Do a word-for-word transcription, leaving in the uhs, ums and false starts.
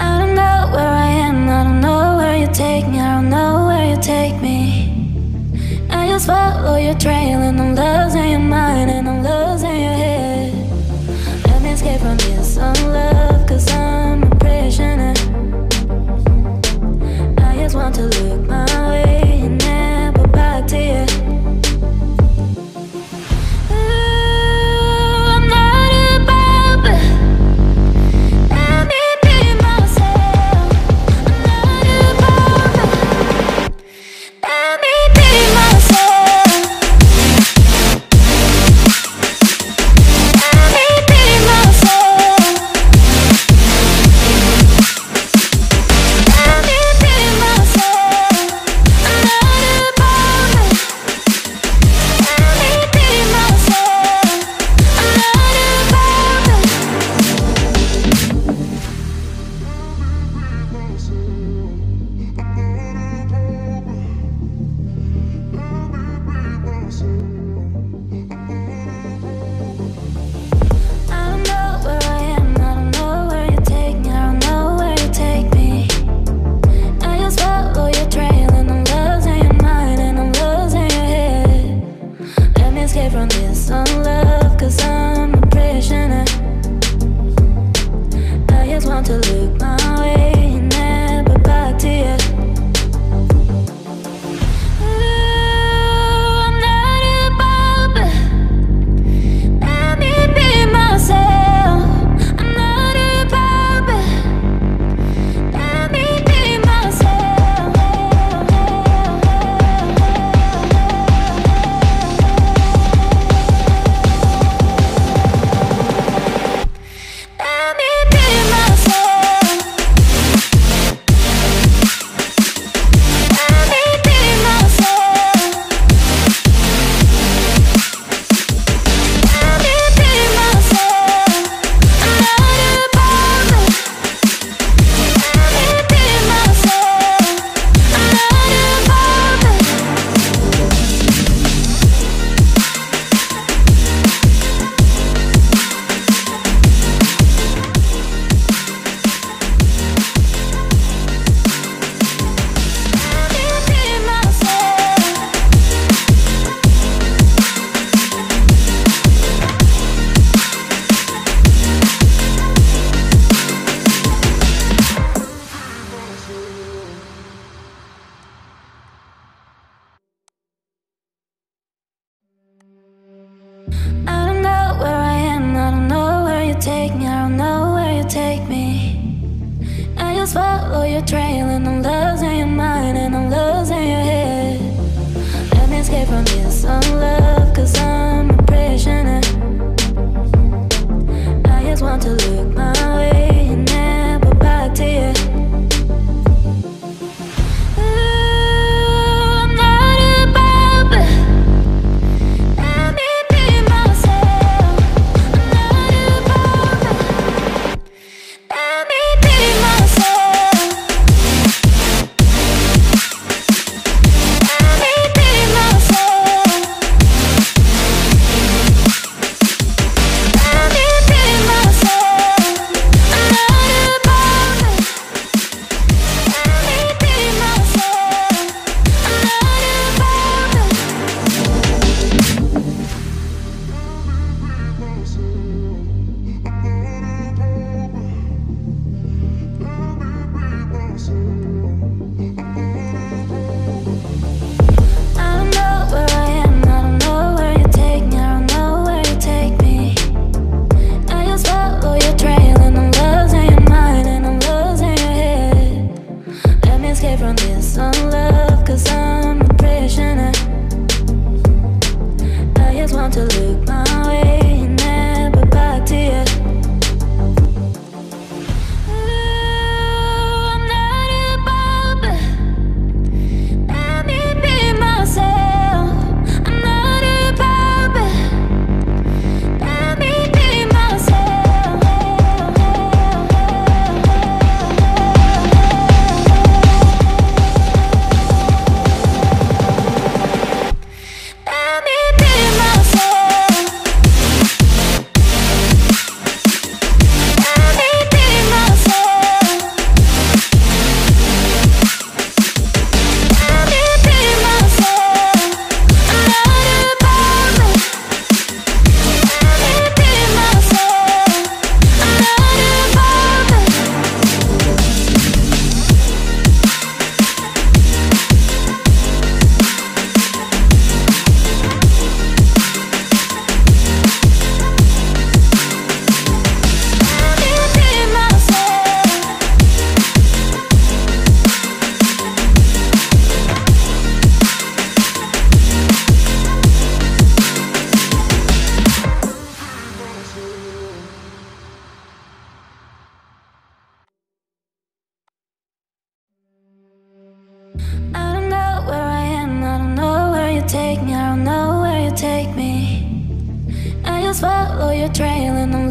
I don't know where I am, I don't know where you take me, I don't know where you take me. I just follow your trail and I'm losing your mind and I'm losing your head. Let me escape from this unlove, cause I'm a prisoner. I just want to look my way and never back to you. I don't know where I am, I don't know where you take me, I don't know where you take me. I just follow your trail and I'm losing your mind and I'm losing your head. Let me escape from this unlove, cause I'm a prisoner. I just want to look my way and never back to you. I don't know where I am, I don't know where you take me, I don't know where you take me. I just follow your trail and I'm